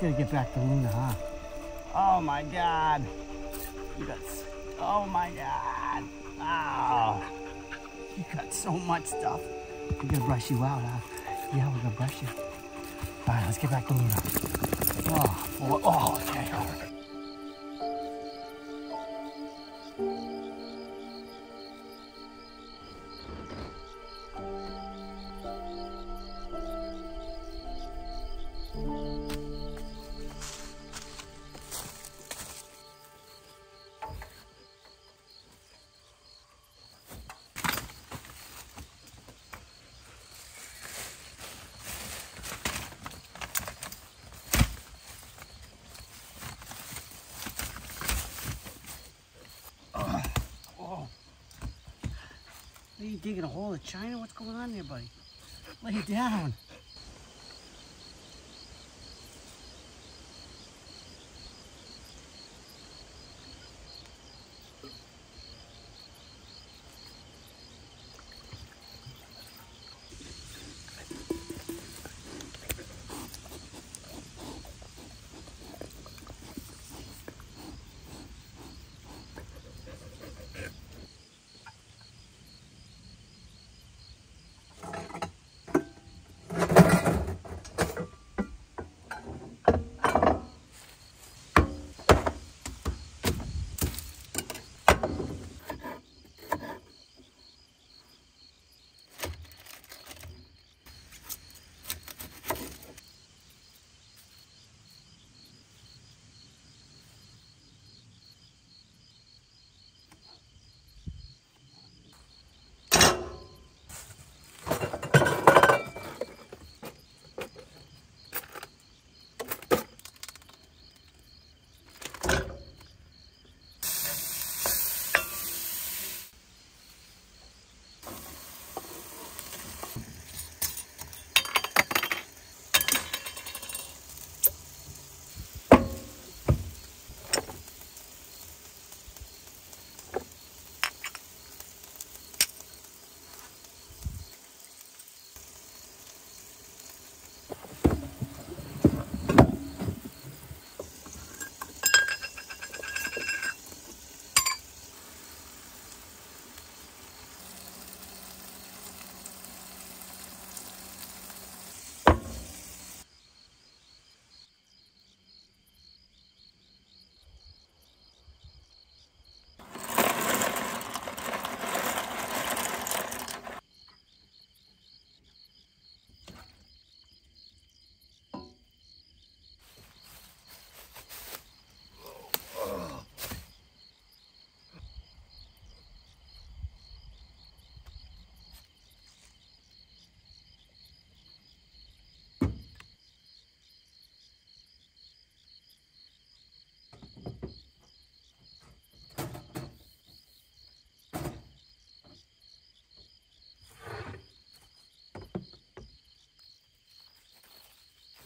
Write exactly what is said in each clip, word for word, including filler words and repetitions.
Gotta get back to Luna, huh? Oh my God! You got, oh my God! Wow! Oh, you got so much stuff. We're gonna brush you out, huh? Yeah, we're gonna brush you. All right, let's get back to Luna. Oh, oh, oh okay. Oh. Are you digging a hole in China? What's going on there, buddy? Lay down.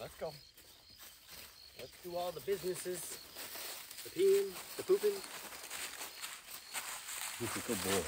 Let's go. Let's do all the businesses. The peeing, the pooping. He's a good boy.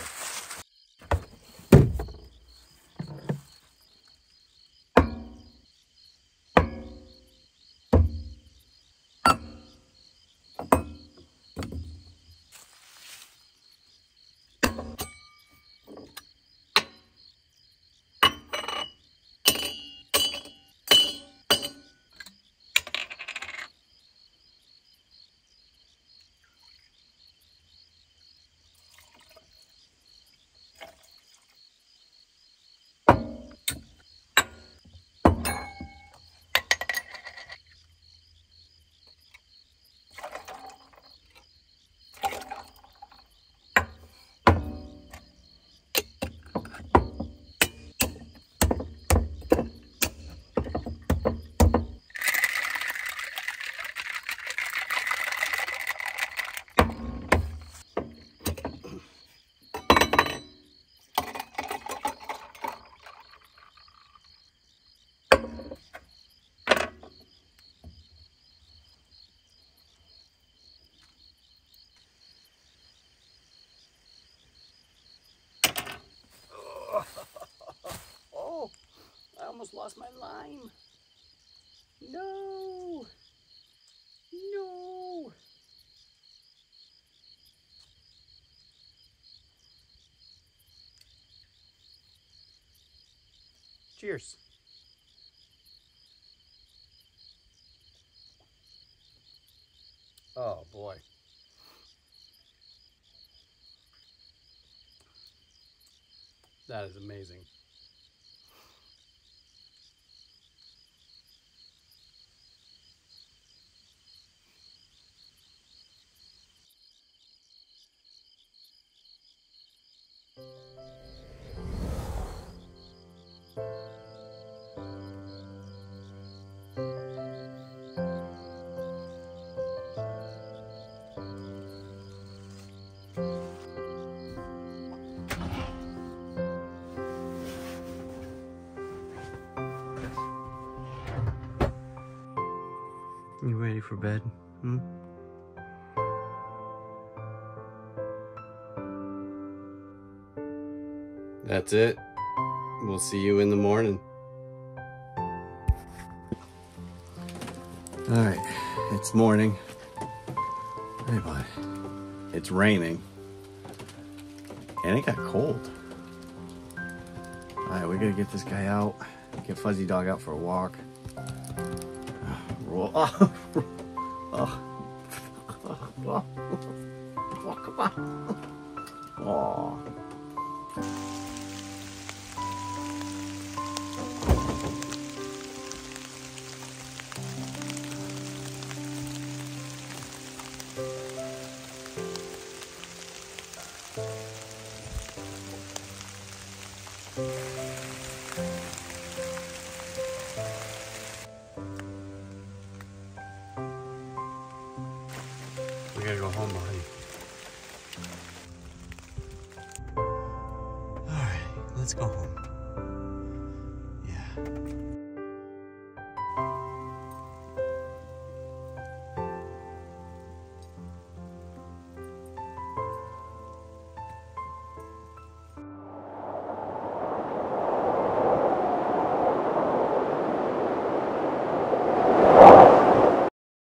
Lost my lime. No. No. Cheers. Oh boy. That is amazing. You ready for bed? Hmm? That's it. We'll see you in the morning. All right, it's morning. Hey, boy. It's raining. And it got cold. All right, we gotta get this guy out. Get Fuzzy Dog out for a walk. Oh, oh, oh, oh, come on. Oh. I gotta go home, buddy. Alright, let's go home. Yeah.